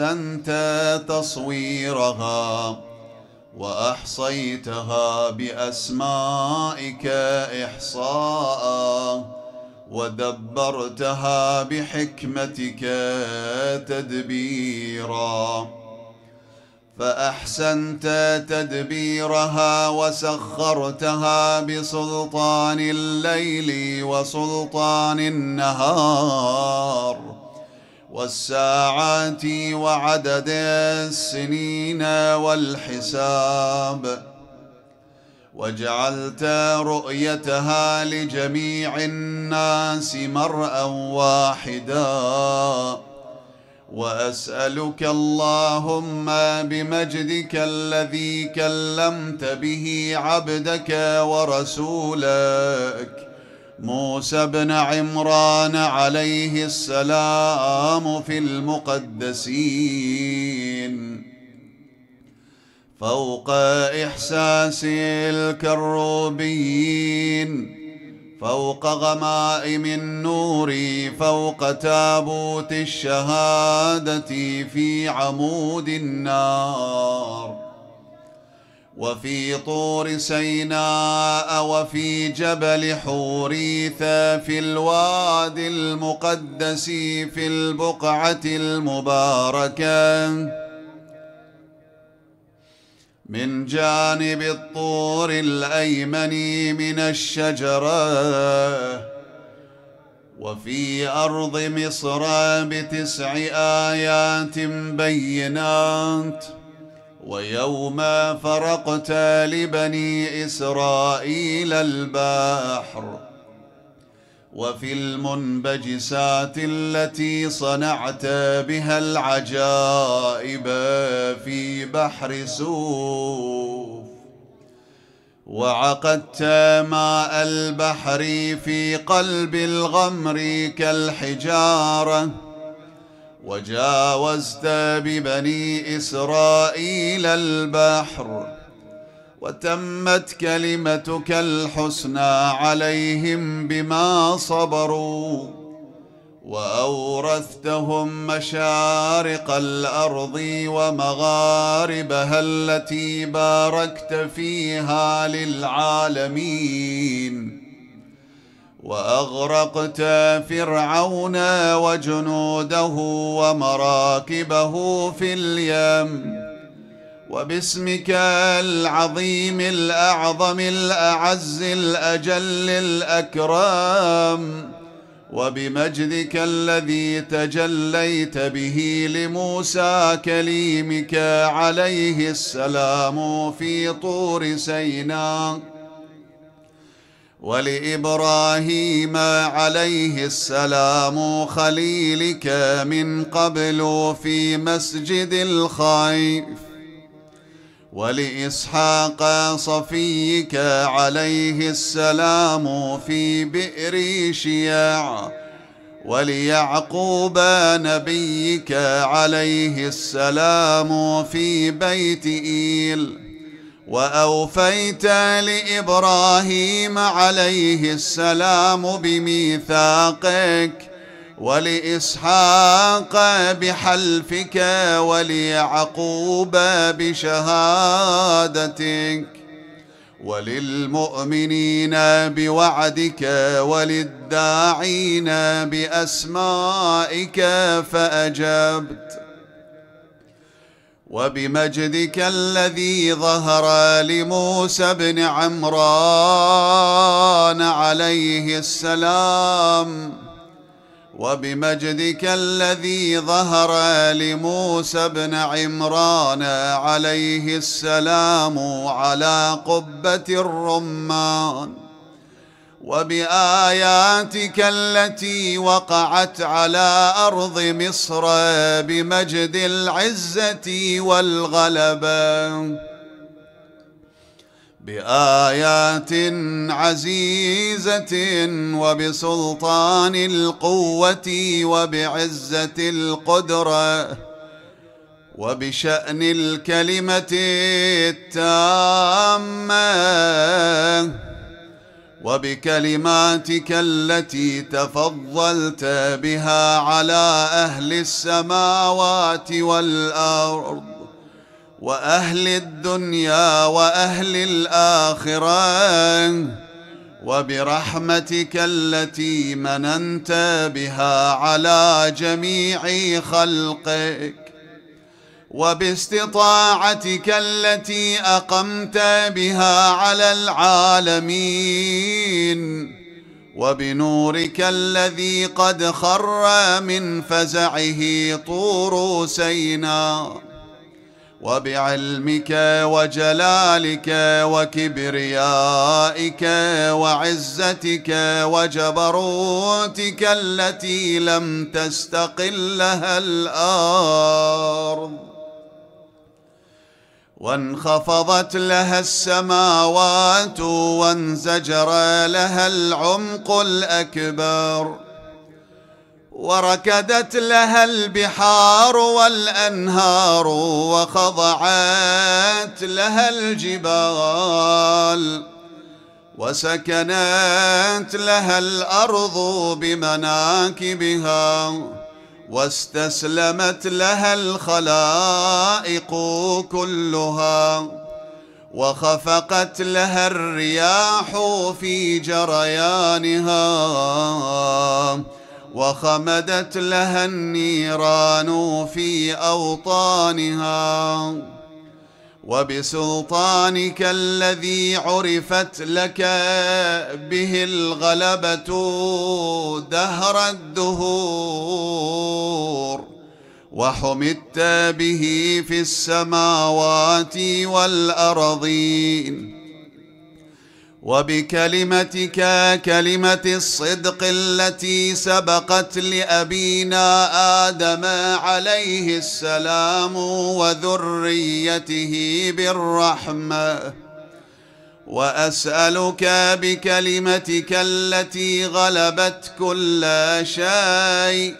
أحسنت تصويرها وأحصيتها بأسمائك إحصاء ودبرتها بحكمتك تدبيرا فأحسنت تدبيرها وسخرتها بسلطان الليل وسلطان النهار والساعات وعدد السنين والحساب وجعلت رؤيتها لجميع الناس مرأى واحدا وأسألك اللهم بمجدك الذي كلمت به عبدك ورسولك موسى بن عمران عليه السلام في المقدسين فوق إحساس الكروبيين فوق غمائم النور فوق تابوت الشهادة في عمود النار وفي طور سيناء وفي جبل حوريثا في الواد المقدس في البقعة المباركة من جانب الطور الأيمن من الشجرة وفي أرض مصر ب9 آيات بينات ويوم فرقت لبني إسرائيل البحر وفي المنبجسات التي صنعت بها العجائب في بحر سوف وعقدت ماء البحر في قلب الغمر كالحجارة وجاوزت ببني إسرائيل البحر وتمت كلمتك الحسنى عليهم بما صبروا وأورثتهم مشارق الأرض ومغاربها التي باركت فيها للعالمين وأغرقت فرعون وجنوده ومراكبه في اليم وباسمك العظيم الأعظم الأعز الأجل الأكرم وبمجدك الذي تجليت به لموسى كليمك عليه السلام في طور سيناء ولإبراهيم عليه السلام خليلك من قبل في مسجد الخيف ولإسحاق صفيك عليه السلام في بئر شياع وليعقوب نبيك عليه السلام في بيت إيل وأوفيت لإبراهيم عليه السلام بميثاقك ولإسحاق بحلفك وليعقوب بشهادتك وللمؤمنين بوعدك وللداعين بأسمائك فأجبت وبمجدك الذي ظهر لموسى بن عمران عليه السلام وبمجدك الذي ظهر لموسى بن عمران عليه السلام على قبة الرمان وبآياتك التي وقعت على أرض مصر بمجد العزة والغلبة بآيات عزيزة وبسلطان القوة وبعزة القدرة وبشأن الكلمة التامة وبكلماتك التي تفضلت بها على أهل السماوات والأرض وأهل الدنيا وأهل الآخرة، وبرحمتك التي مننت بها على جميع خلقك، وباستطاعتك التي أقمت بها على العالمين، وبنورك الذي قد خر من فزعه طور سيناء، وبعلمك وجلالك وكبريائك وعزتك وجبروتك التي لم تستقلها الأرض وانخفضت لها السماوات وانزجر لها العمق الأكبر، وركدت لها البحار والأنهار، وخضعت لها الجبال، وسكنت لها الأرض بمناكبها، واستسلمت لها الخلائق كلها، وخفقت لها الرياح في جريانها، وخمدت لها النيران في أوطانها. وبسلطانك الذي عرفت لك به الغلبة دهر الدهور، وحمدت به في السماوات والأرضين، وبكلمتك كلمة الصدق التي سبقت لأبينا آدم عليه السلام وذريته بالرحمة. وأسألك بكلمتك التي غلبت كل شيء،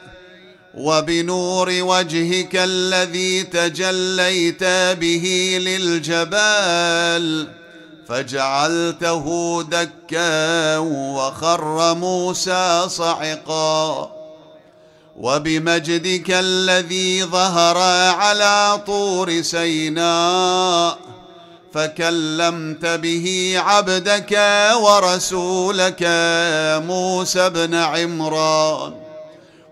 وبنور وجهك الذي تجليت به للجبال فجعلته دكا وخر موسى صعقا، وبمجدك الذي ظهر على طور سيناء فكلمت به عبدك ورسولك موسى بن عمران،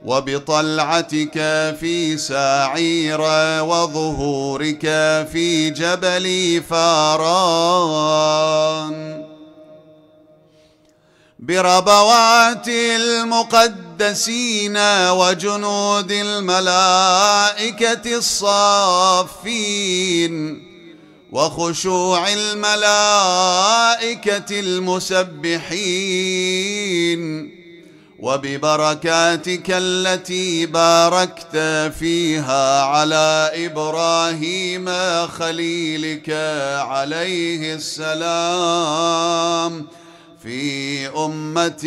وبطلعتك في ساعير وظهورك في جبل فاران، بربوات المقدسين وجنود الملائكة الصافين، وخشوع الملائكة المسبحين، وببركاتك التي باركت فيها على إبراهيم خليلك عليه السلام في أمة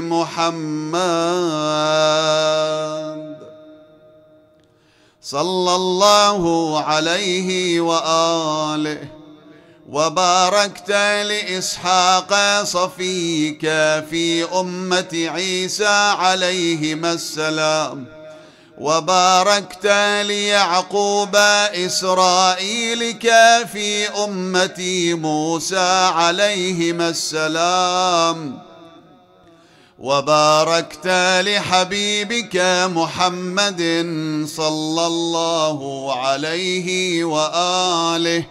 محمد صلى الله عليه وآله، وباركت لإسحاق صفيك في أمة عيسى عليهما السلام، وباركت ليعقوب إسرائيلك في أمة موسى عليهما السلام، وباركت لحبيبك محمد صلى الله عليه وآله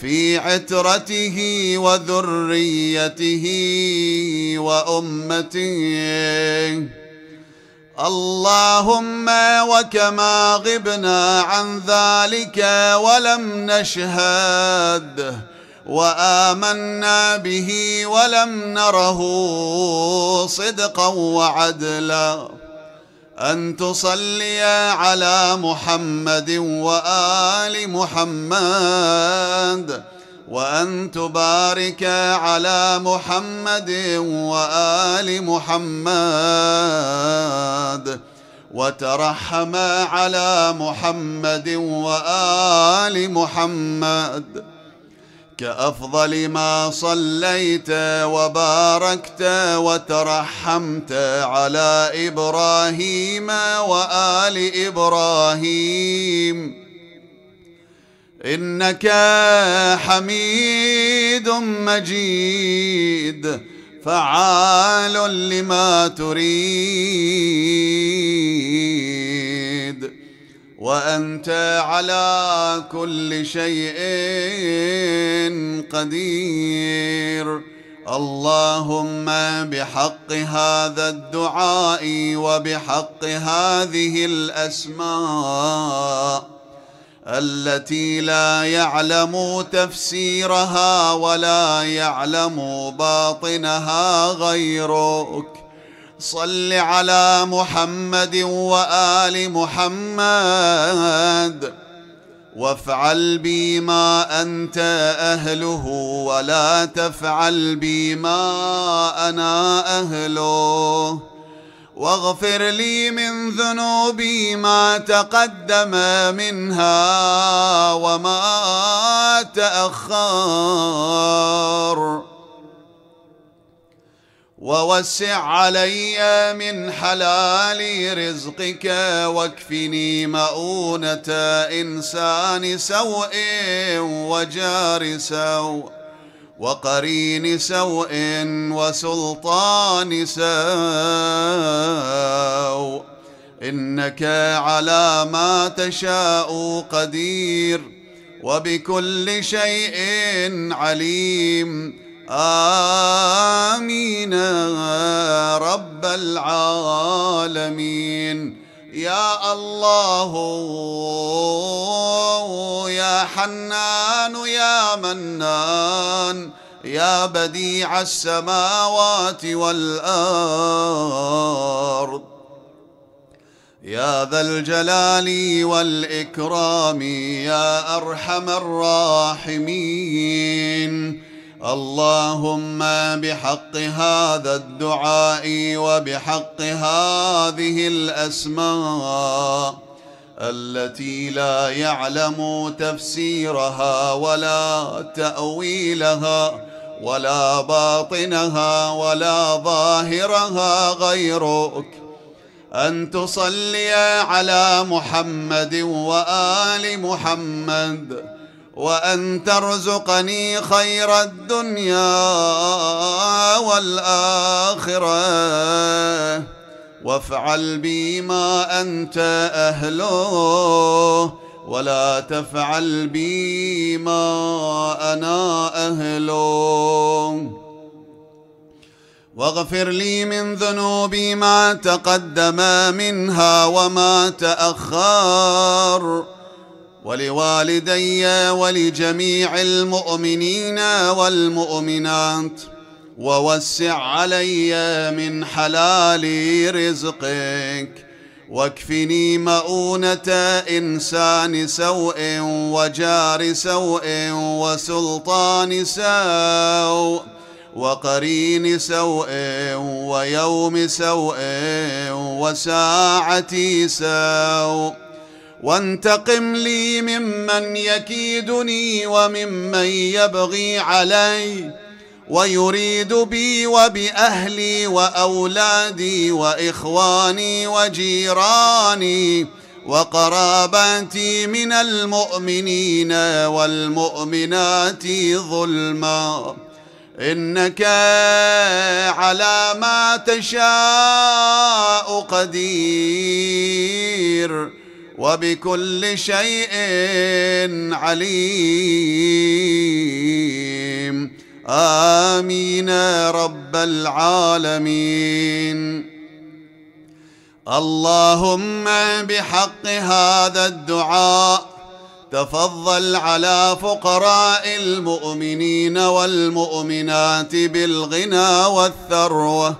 في عترته وذريته وأمته. اللهم وكما غبنا عن ذلك ولم نشهد وآمنا به ولم نره صدقا وعدلا، أن تصلي على محمد وآل محمد، وأن تبارك على محمد وآل محمد، وترحم على محمد وآل محمد، كأفضل ما صليت وباركت وترحمت على إبراهيم وآل إبراهيم إنك حميد مجيد فعال لما تريد وأنت على كل شيء قدير. اللهم بحق هذا الدعاء وبحق هذه الأسماء التي لا يعلم تفسيرها ولا يعلم باطنها غيرك، صل على محمد وآل محمد وافعل بي ما أنت أهله ولا تفعل بي ما أنا أهله، واغفر لي من ذنوبي ما تقدم منها وما تأخر، ووسع علي من حلال رزقك واكفني مؤونة إنسان سوء وجار سوء وقرين سوء وسلطان سوء، إنك على ما تشاء قدير وبكل شيء عليم. آمين رب العالمين. يا الله يا حنان يا منان يا بديع السماوات والأرض يا ذا الجلال والإكرام يا أرحم الراحمين. اللهم بحق هذا الدعاء وبحق هذه الأسماء التي لا يعلم تفسيرها ولا تأويلها ولا باطنها ولا ظاهرها غيرك، أن تصلي على محمد وآل محمد وأن ترزقني خير الدنيا والآخرة، وافعل بي ما أنت أهله ولا تفعل بي ما أنا أهله، واغفر لي من ذنوبي ما تقدم منها وما تأخر، ولوالدي ولجميع المؤمنين والمؤمنات، ووسع علي من حلال رزقك واكفني مؤونة إنسان سوء وجار سوء وسلطان سوء وقرين سوء ويوم سوء وساعة سوء، وانتقم لي ممن يكيدني وممن يبغي علي ويريد بي وبأهلي وأولادي وإخواني وجيراني وقراباتي من المؤمنين والمؤمنات ظلما، إنك على ما تشاء قدير وبكل شيء عليم. آمين رب العالمين. اللهم بحق هذا الدعاء تفضل على فقراء المؤمنين والمؤمنات بالغنى والثروة،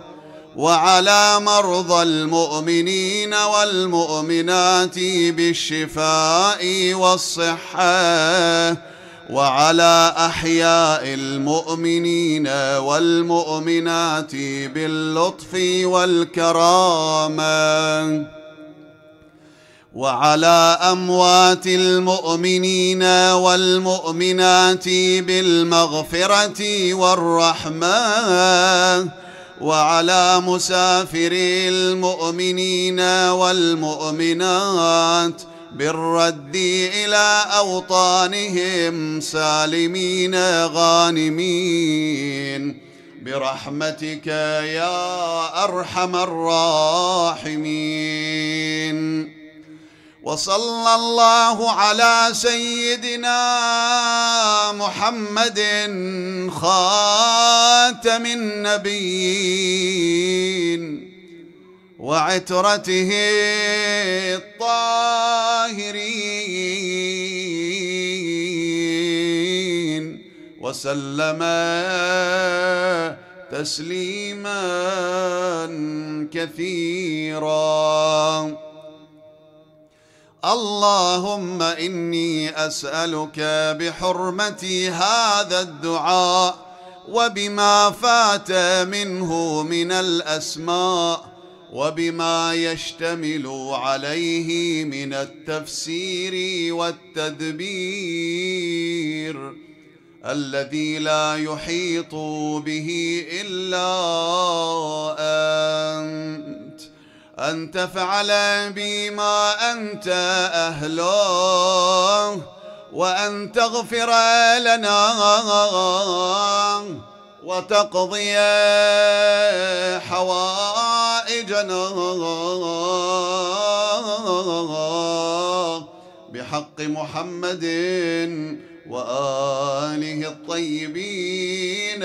وعلى مرضى المؤمنين والمؤمنات بالشفاء والصحة، وعلى أحياء المؤمنين والمؤمنات باللطف والكرامة، وعلى أموات المؤمنين والمؤمنات بالمغفرة والرحمة، وعلى مسافري المؤمنين والمؤمنات بالرد إلى أوطانهم سالمين غانمين، برحمتك يا أرحم الراحمين. وصلى الله على سيدنا محمد خاتم النبيين وعترته الطاهرين، وسلم تسليما كثيرا. اللهم إني أسألك بحرمة هذا الدعاء وبما فات منه من الأسماء وبما يشتمل عليه من التفسير والتدبير الذي لا يحيط به إلا أنت، أن تفعل بي ما أنت أهله، وأن تغفر لنا وتقضي حوائجنا بحق محمد وآله الطيبين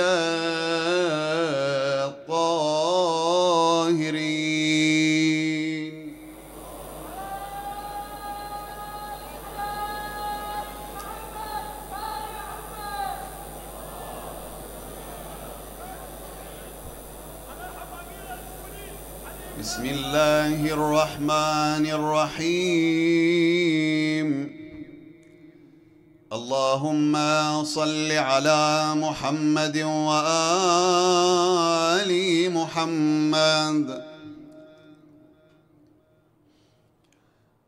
الطاهرين. بسم الله الرحمن الرحيم. اللهم صل على محمد وآل محمد،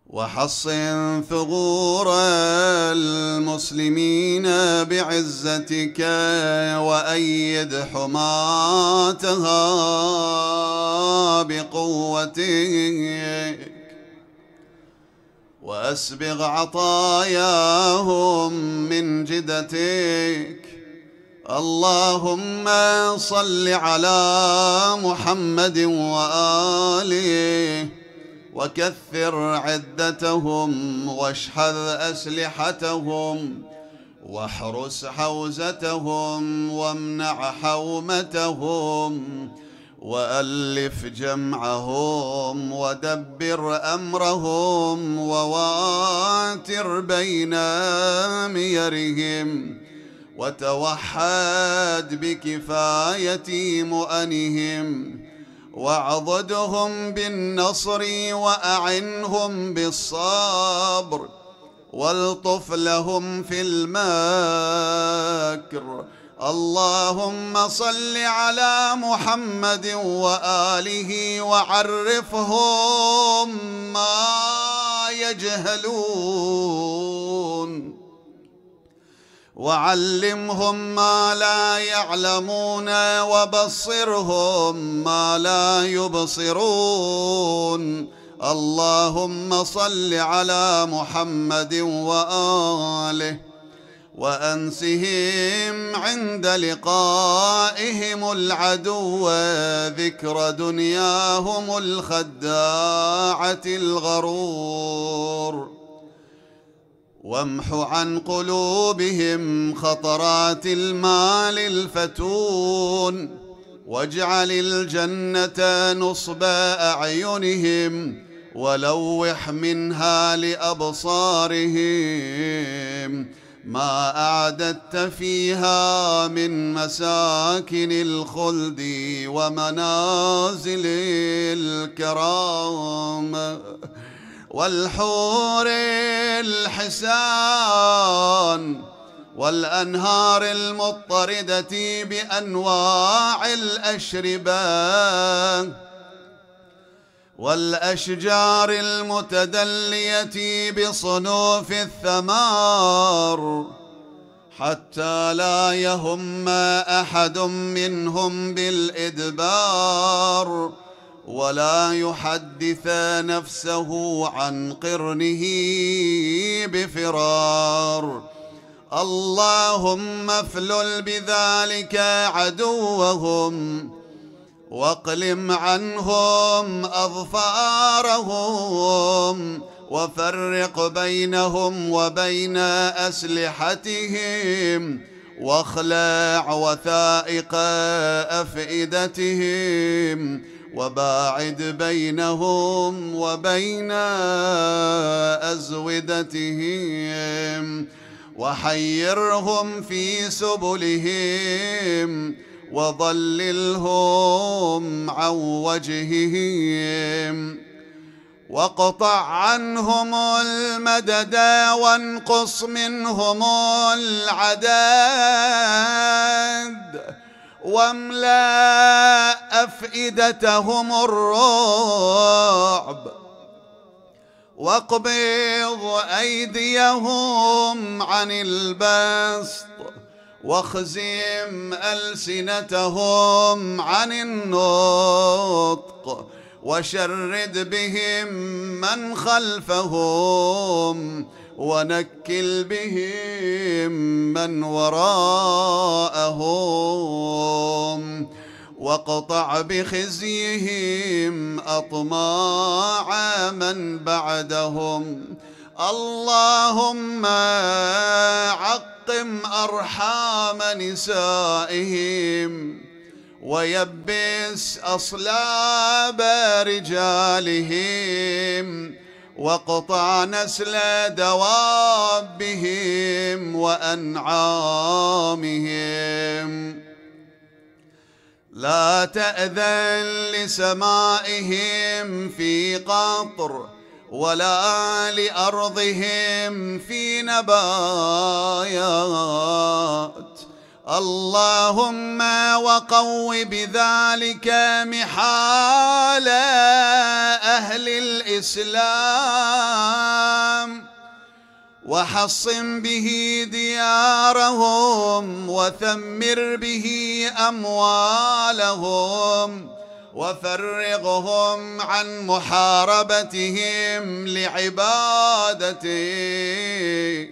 وحصن ثغور المسلمين بعزتك، وأيد حماتها بقوتك، وأسبغ عطاياهم من جدتك. اللهم صل على محمد وآله، وكثر عدتهم واشحذ أسلحتهم، واحرس حوزتهم وامنع حومتهم، وألف جمعهم ودبر أمرهم، وواتر بين ميرهم، وتوحد بكفاية مؤنهم، واعضدهم بالنصر، وأعنهم بالصبر، والطف لهم في المكر. اللهم صل على محمد وآله وعرفهم ما يجهلون، وعلمهم ما لا يعلمون، وبصرهم ما لا يبصرون. اللهم صل على محمد وآله، وأنسهم عند لقائهم العدو ذكر دنياهم الخداعة الغرور، وامح عن قلوبهم خطرات المال الفتون، واجعل الجنة نصب أعينهم، ولوح منها لأبصارهم ما أعددت فيها من مساكن الخلد ومنازل الكرامة والحور الحسان، والأنهار المضطردة بأنواع الأشربة، والأشجار المتدلية بصنوف الثمار حتى لا يهم أحد منهم بالإدبار ولا يحدث نفسه عن قرنه بفرار. اللهم افلل بذلك عدوهم واقلم عنهم أظفارهم وفرق بينهم وبين أسلحتهم واخلع وثائق أفئدتهم وباعد بينهم وبين أزودتهم وحيرهم في سبلهم وضللهم عن وجههم واقطع عنهم المدد وانقص منهم العداد واملأ أفئدتهم الرعب واقبض أيديهم عن البسط واخزم ألسنتهم عن النطق وشرد بهم من خلفهم ونكل بهم من وراءهم واقطع بخزيهم أطماع من بعدهم. اللهم عقم أرحام نسائهم ويبس أصلاب رجالهم واقطع نسل دوابهم وأنعامهم. لا تأذن لسمائهم في قطر ولا لأرضهم في نبات. اللهم وقو بذلك محال أهل الإسلام وحصن به ديارهم وثمر به أموالهم وفرغهم عن محاربتهم لعبادتك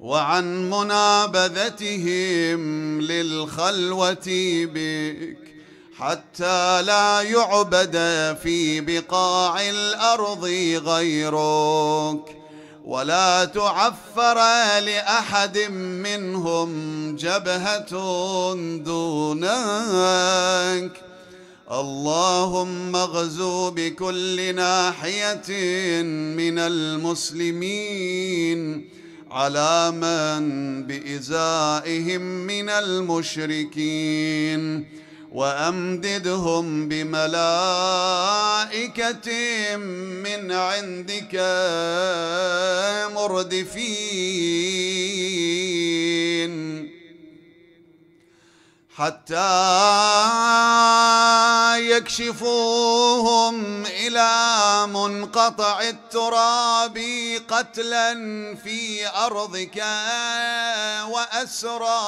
وعن منابذتهم للخلوة بك حتى لا يعبد في بقاع الأرض غيرك ولا تعفر لأحد منهم جبهة دونك. اللهم اغزو بكل ناحية من المسلمين على من بإزائهم من المشركين وأمددهم بملائكة من عندك مردفين حتى يكشفوهم إلى منقطع التراب قتلا في أرضك وأسرا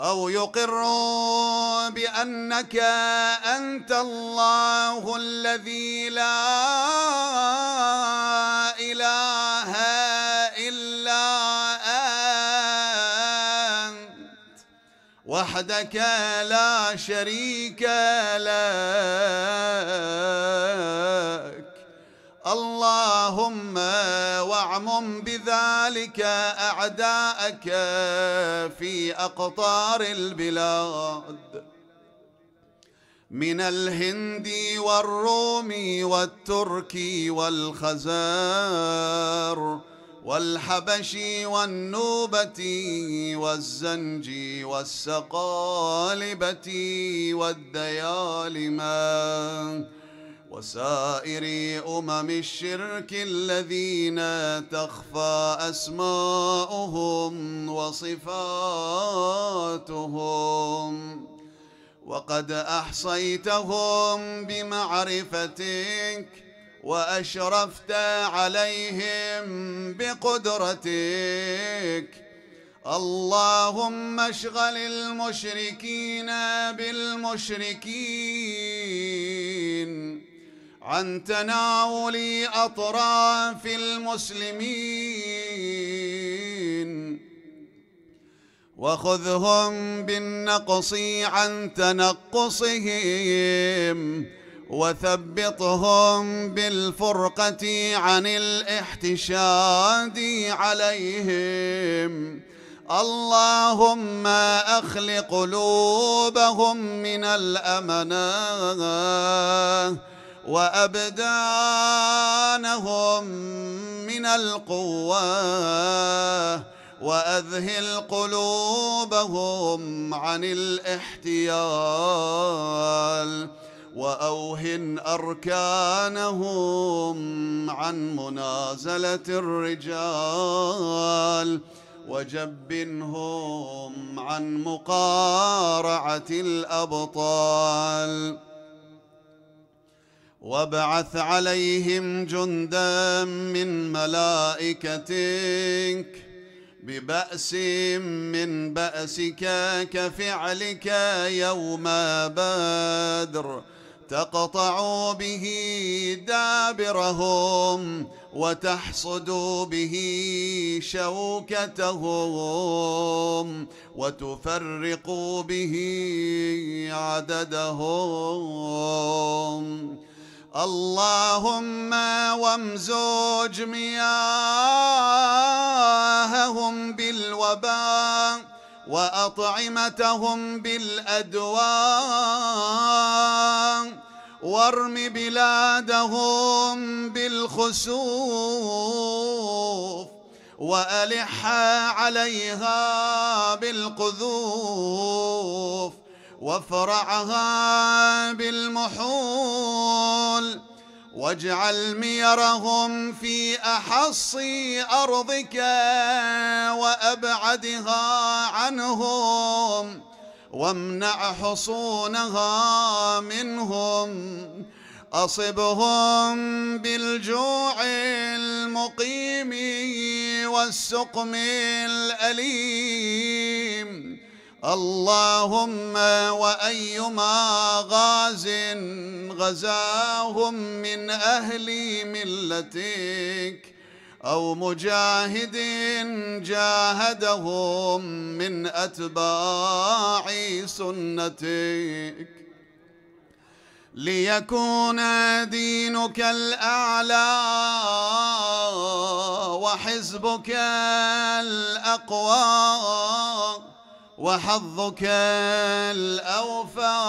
أو يقروا بأنك أنت الله الذي لا إله إلا أنت وحدك لا شريك لك. اللهم واعمم بذلك أعداءك في أقطار البلاد من الهند والروم والترك والخزار والحبش والنوبة والزنج والسقالبة والديالمة وسائر أمم الشرك الذين تخفى أسماؤهم وصفاتهم وقد أحصيتهم بمعرفتك وأشرفت عليهم بقدرتك. اللهم اشغل المشركين بالمشركين عن تناول أطراف المسلمين، وخذهم بالنقص عن تنقصهم، وثبطهم بالفرقة عن الاحتشاد عليهم. اللهم أخلق قلوبهم من الأمانة وأبدانهم من القوة، وأذهل قلوبهم عن الاحتيال، وأوهن أركانهم عن منازلة الرجال، وجبنهم عن مقارعة الأبطال، وابعث عليهم جندا من ملائكتك ببأس من بأسك كفعلك يوم بدر، تقطع به دابرهم وتحصد به شوكتهم، وتفرق به عددهم. اللهم وامزج مياههم بالوباء وأطعمتهم بالأدواء، وارم بلادهم بالخسوف، وألح عليها بالقذوف، وافرعها بالمحول، واجعل ميرهم في أحص أرضك وأبعدها عنهم، وامنع حصونها منهم. أصبهم بالجوع المقيم والسقم الأليم. اللهم وأيما غاز غزاهم من أهل ملتك أو مجاهد جاهدهم من أتباع سنتك، ليكون دينك الأعلى وحزبك الأقوى وحظك الأوفى،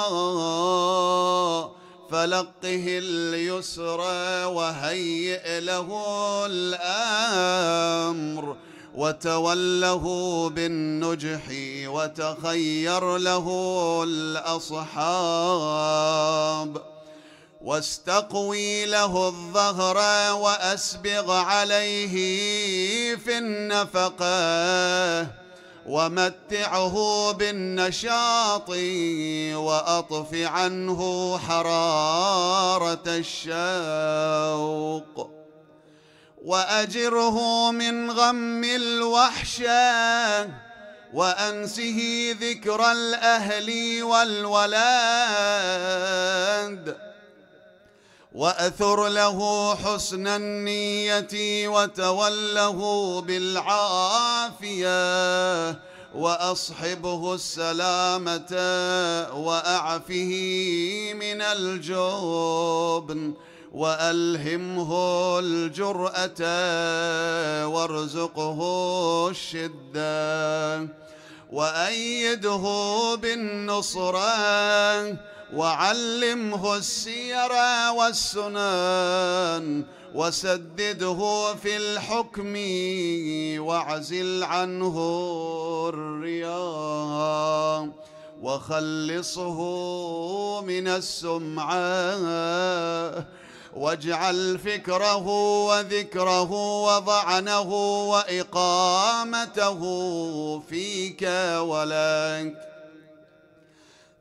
فلقه اليسر وهيئ له الأمر، وتوله بالنجح وتخير له الأصحاب، واستقوي له الظهر وأسبغ عليه في النفقة، ومتعه بالنشاط وأطف عنه حرارة الشوق، وأجره من غم الوحشة، وأنسه ذكر الأهل والولاد، وأثر له حسن النية، وتوله بالعافية، وأصحبه السلامة، وأعفه من الجبن، وألهمه الجرأة، وارزقه الشدة، وأيده بالنصرة، وعلمه السير والسنن، وسدده في الحكم، واعزل عنه الرياء، وخلصه من السمعة، واجعل فكره وذكره وضعنه وإقامته فيك ولك،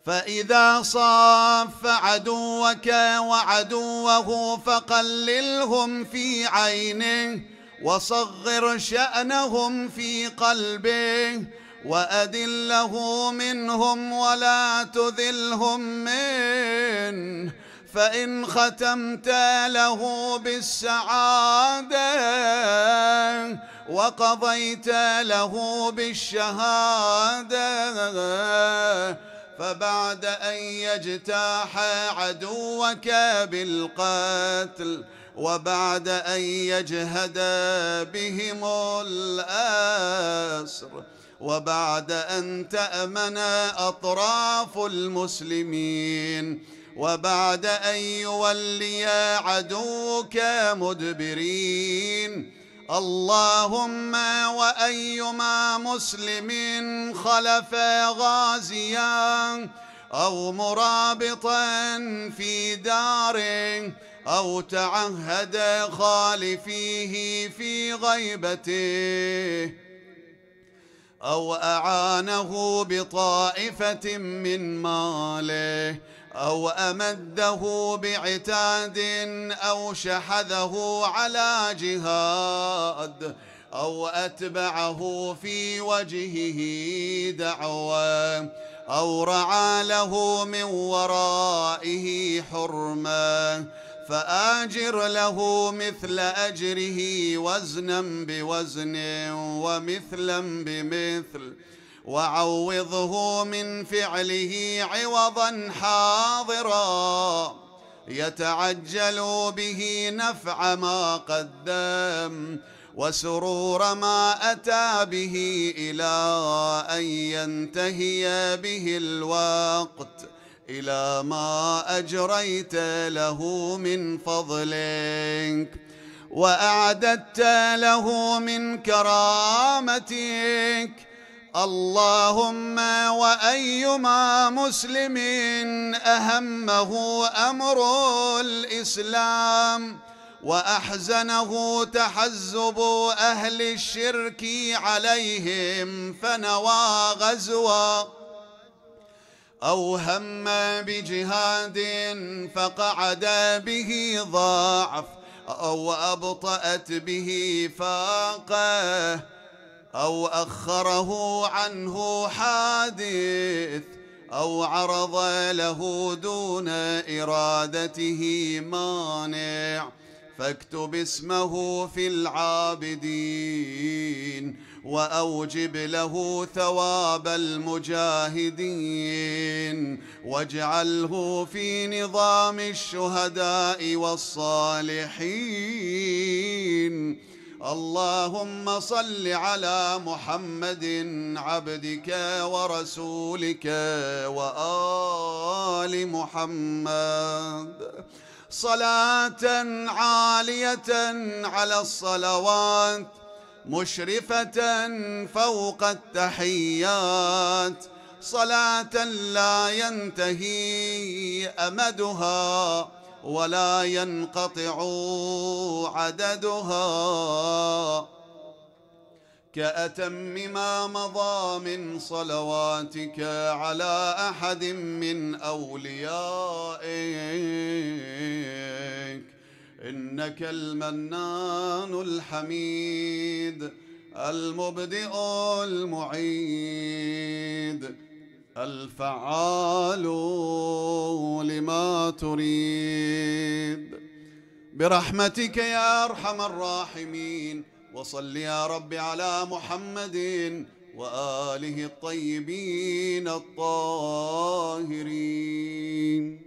فإذا صاف عدوك وعدوه فقللهم في عينه وصغر شأنهم في قلبه وأذله منهم ولا تذلهم منه، فإن ختمت له بالسعادة وقضيت له بالشهادة فبعد أن يجتاح عدوك بالقتل وبعد أن يجهد بهم الأسر وبعد أن تأمن أطراف المسلمين وبعد أن يولي عدوك مدبرين، اللهم وأيما مسلم خلف غازيا أو مرابطا في داره أو تعهد خالفيه في غيبته أو أعانه بطائفة من ماله أو أمده بعتاد أو شحذه على جهاد أو أتبعه في وجهه دعوة أو رعى له من ورائه حرمة فآجر له مثل أجره وزنا بوزن ومثلا بمثل وعوضه من فعله عوضا حاضرا يتعجل به نفع ما قدم وسرور ما أتى به إلى أن ينتهي به الوقت إلى ما أجريت له من فضلك وأعددت له من كرامتك. اللهم وأيما مسلم أهمه أمر الإسلام وأحزنه تحزب أهل الشرك عليهم فنوى غزوة أو هم بجهاد فقعد به ضعف أو أبطأت به فاقه أو أخره عنه حادث أو عرض له دون إرادته مانع فاكتب اسمه في العابدين وأوجب له ثواب المجاهدين واجعله في نظام الشهداء والصالحين. اللهم صل على محمد عبدك ورسولك وآل محمد صلاة عالية على الصلوات مشرفة فوق التحيات، صلاة لا ينتهي أمدها ولا ينقطع عددها كأتم ما مضى من صلواتك على أحد من أوليائك إنك المنان الحميد المبدئ المعيد الفعال لما تريد برحمتك يا أرحم الراحمين. وصل يا رب على محمد وآله الطيبين الطاهرين.